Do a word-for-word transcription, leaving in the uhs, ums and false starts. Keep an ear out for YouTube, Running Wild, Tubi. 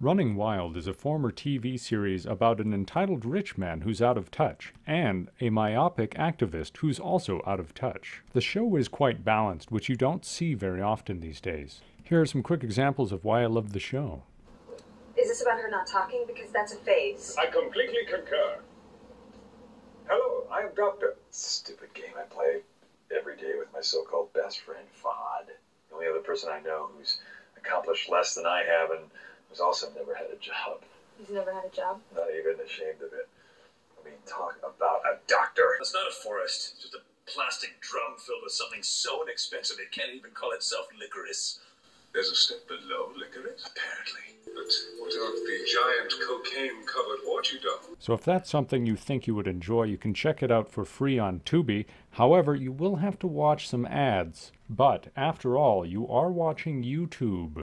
Running Wild is a former T V series about an entitled rich man who's out of touch, and a myopic activist who's also out of touch. The show is quite balanced, which you don't see very often these days. Here are some quick examples of why I love the show. Is this about her not talking? Because that's a phase. I completely concur. Hello, I'm Doctor. It's a stupid game I play every day with my so-called best friend, Fod. The only other person I know who's accomplished less than I have and who's also never had a job. He's never had a job? Not even ashamed of it. I mean, talk about a doctor. It's not a forest. It's just a plastic drum filled with something so inexpensive it can't even call itself licorice. There's a step below licorice, apparently. But what about the giant cocaine-covered water dog? So if that's something you think you would enjoy, you can check it out for free on Tubi. However, you will have to watch some ads. But after all, you are watching YouTube.